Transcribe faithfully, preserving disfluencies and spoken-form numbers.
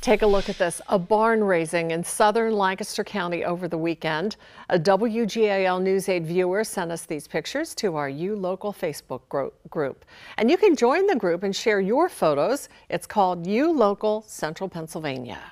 Take a look at this, a barn raising in southern Lancaster County over the weekend. A W G A L News eight viewer sent us these pictures to our U Local Facebook group. And you can join the group and share your photos. It's called U Local Central Pennsylvania.